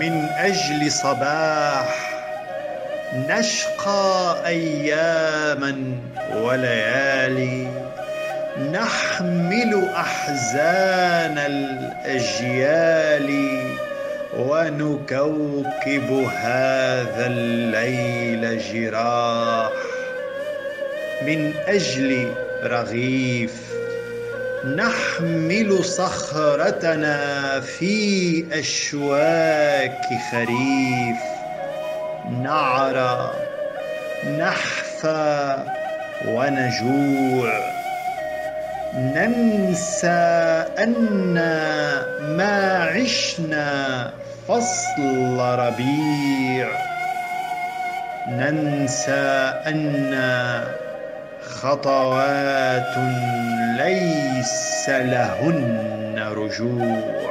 من أجل صباح نشقى أياما وليالي، نحمل أحزان الأجيال، ونكوكب هذا الليل جراح من أجل رغيف، نحمل صخرتنا في أشواك خريف، نعرى نحفى ونجوع، ننسى أن ما عشنا فصل ربيع، ننسى أن خطوات ليس لهن رجوع.